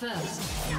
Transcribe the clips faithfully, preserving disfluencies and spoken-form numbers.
First, no.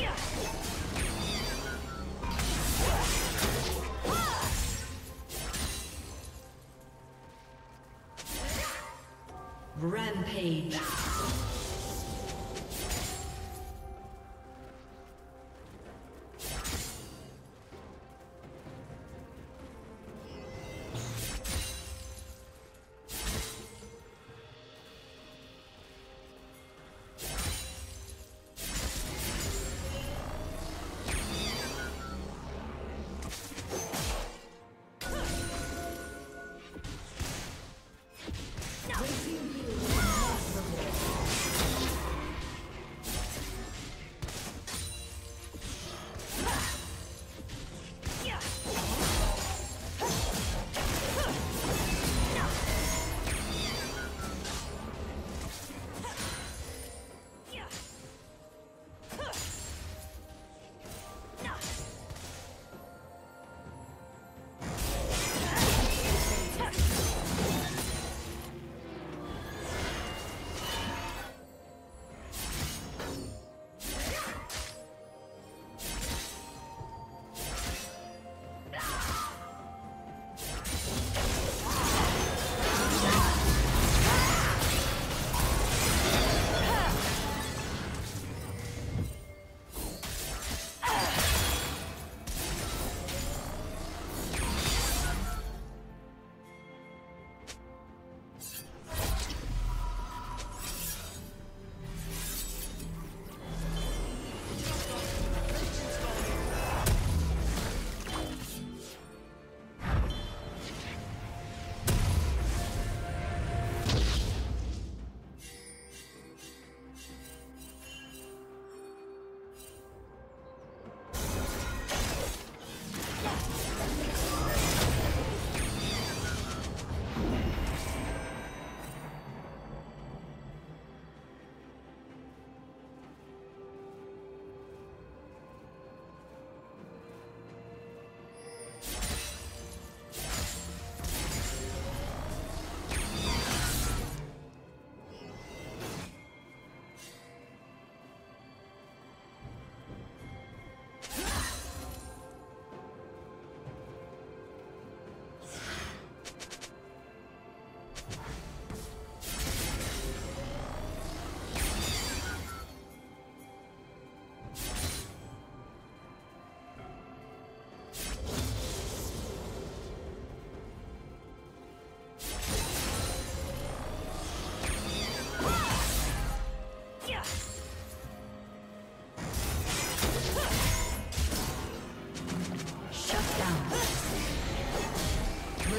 Yeah. Rampage. No.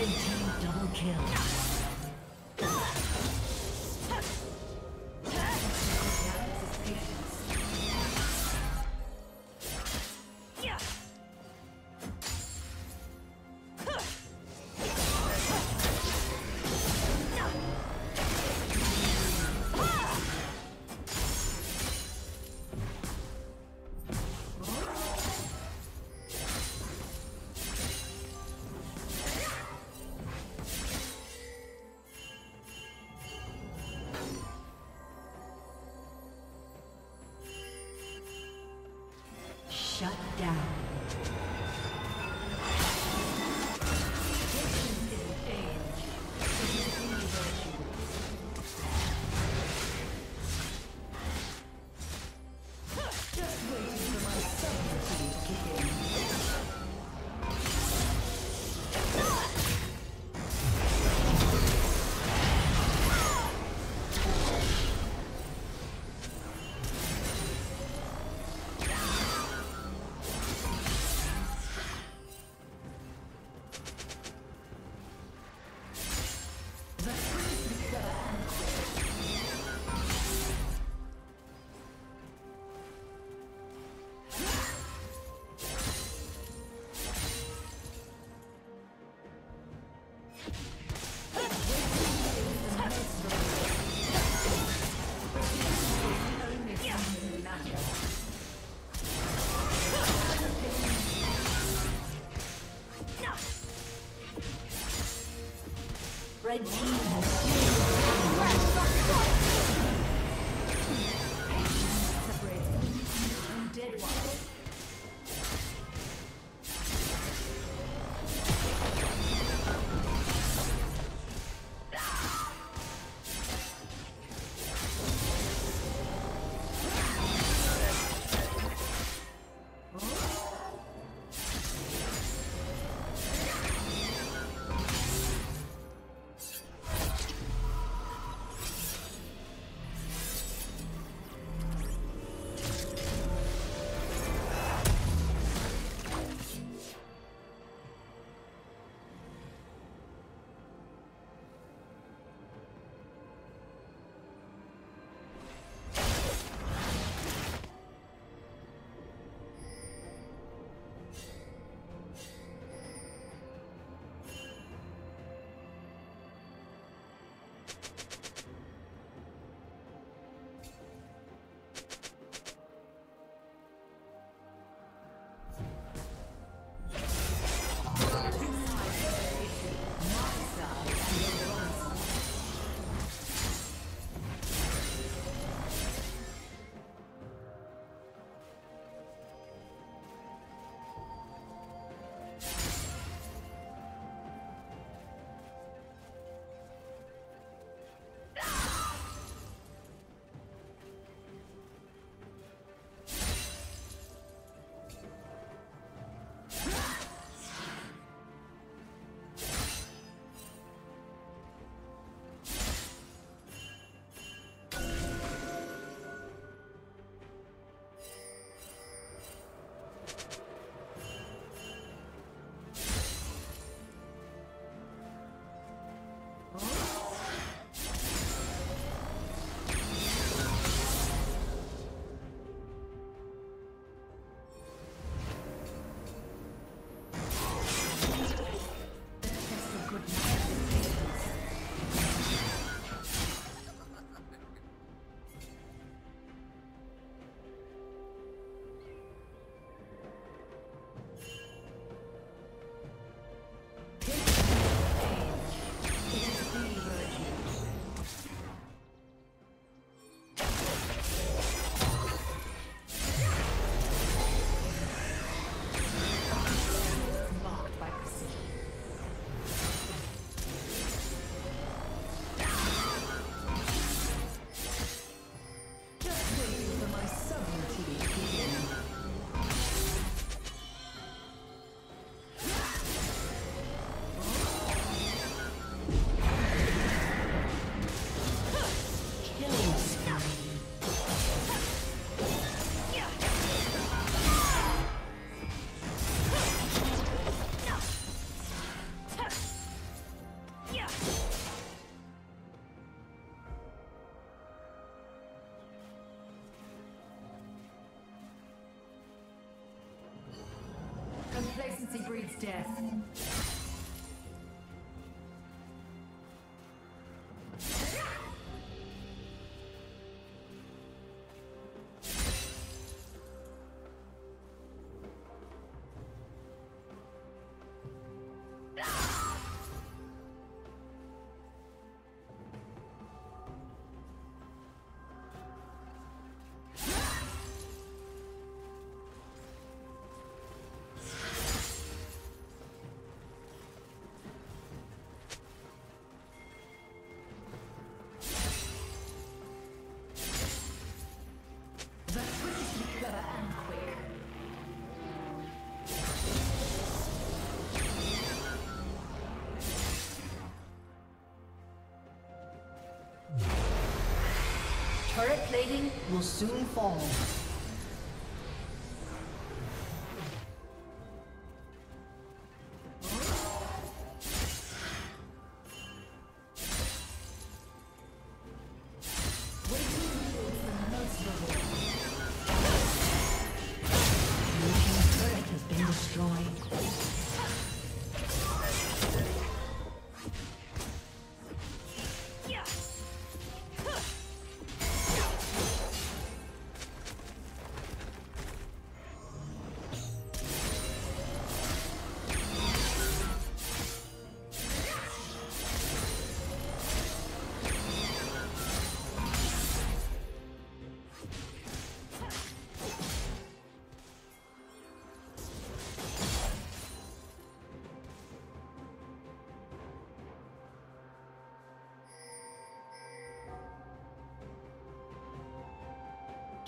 Red team double kill. Shut down. Red team has slain the dead one. Turret plating will soon fall.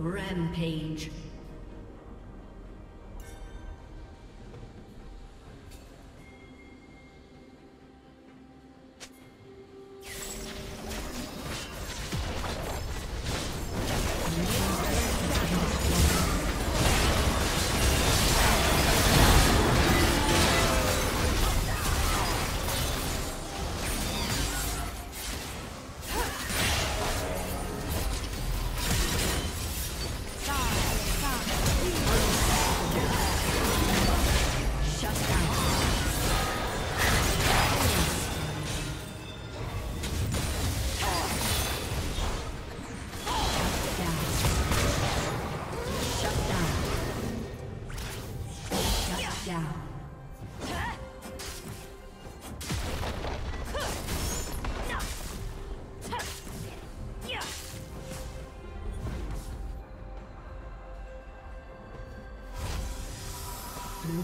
Rampage. Blue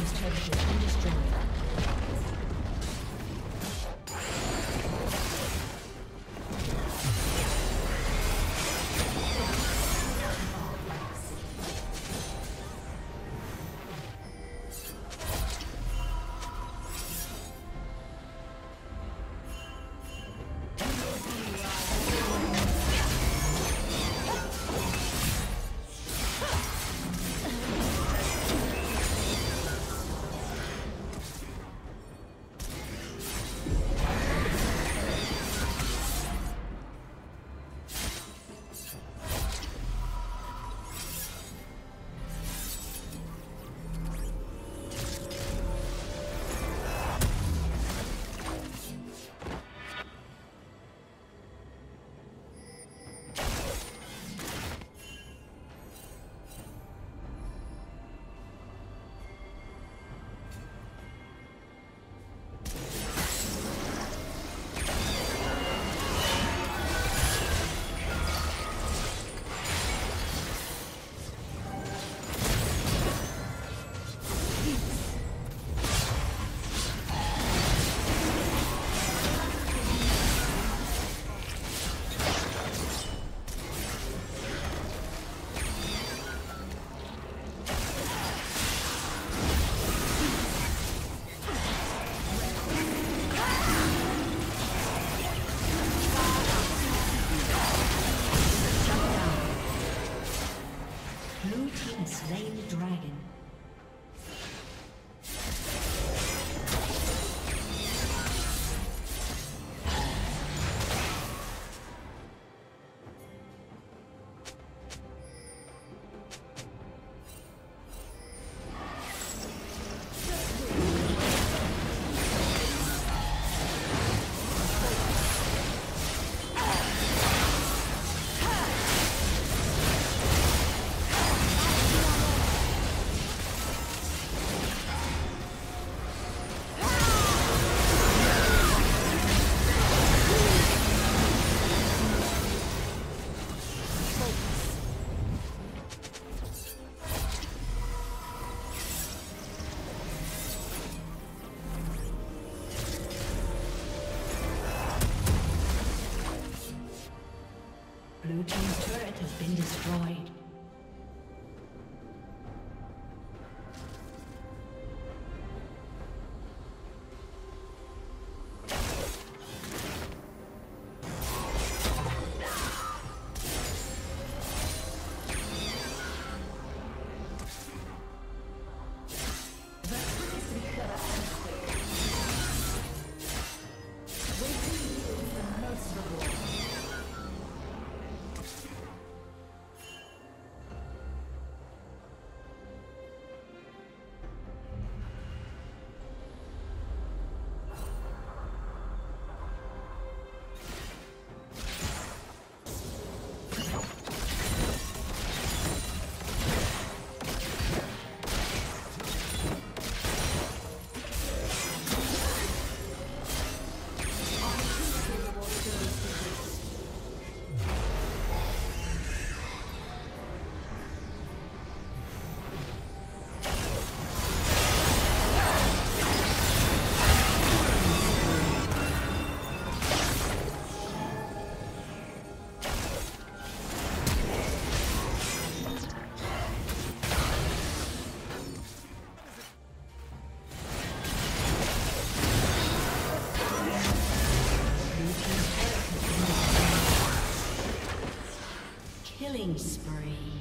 team's turret has been destroyed. Blue team's turret has been destroyed. Killing spree.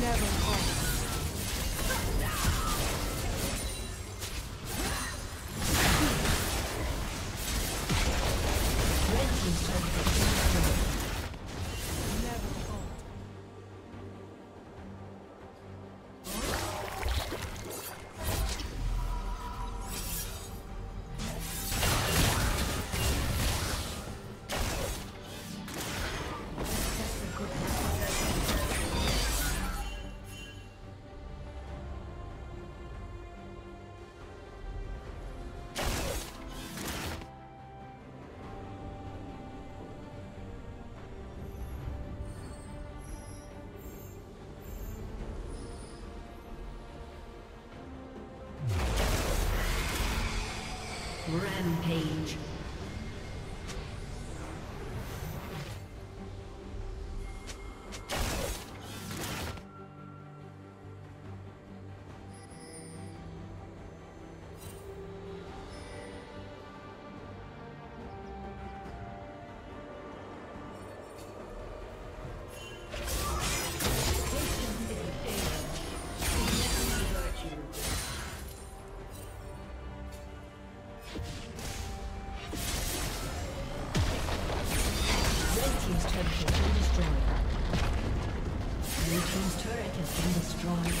Never ends. Rampage. Destroyed.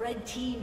Red team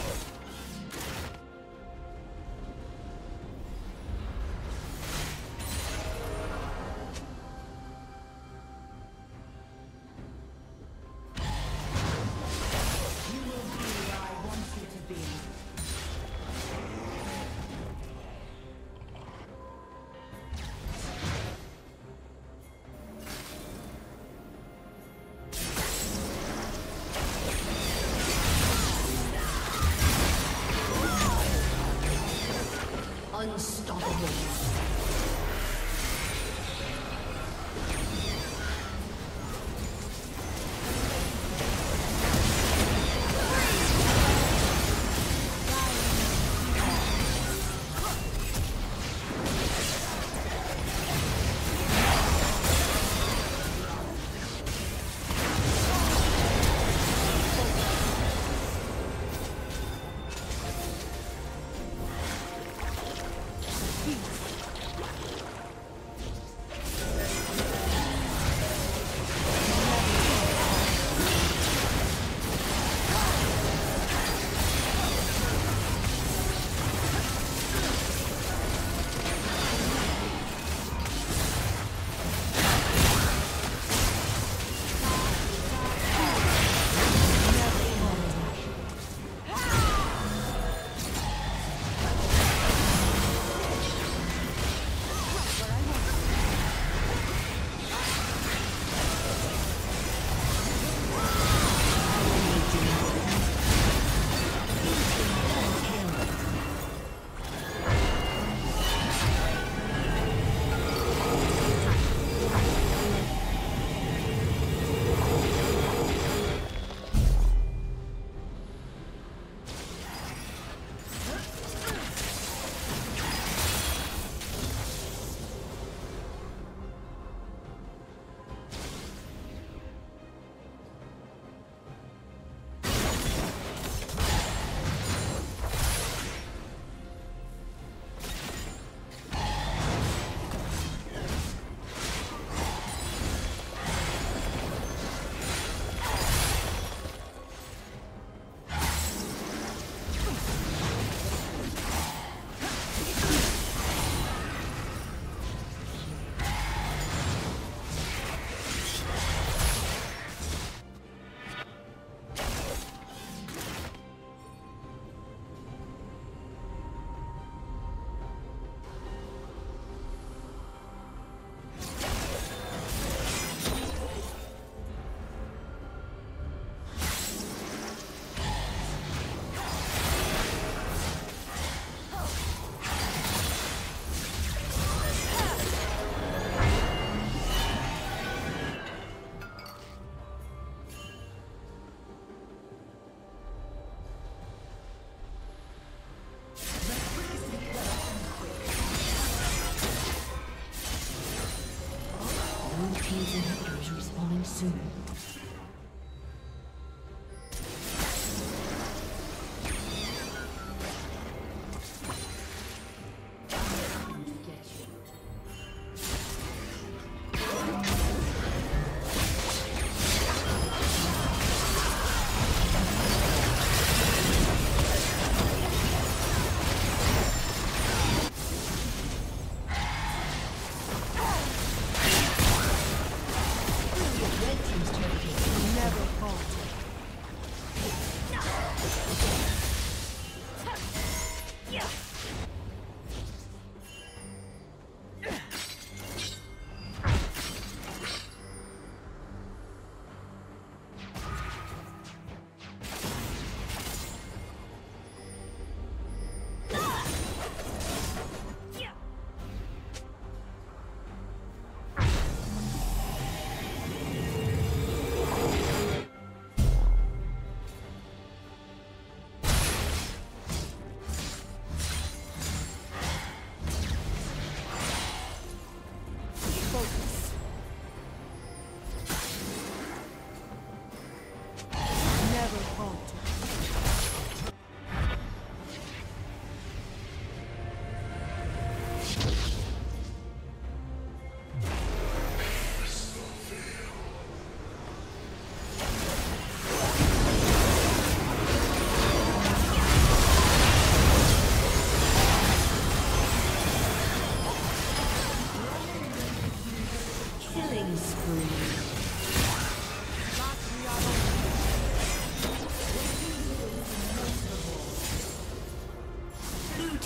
falling soon.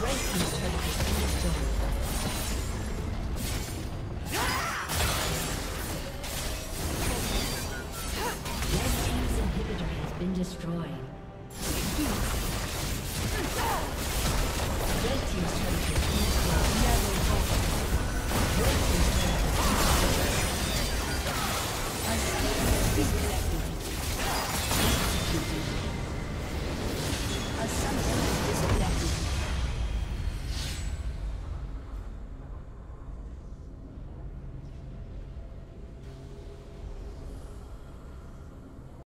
Red team's inhibitor has been destroyed.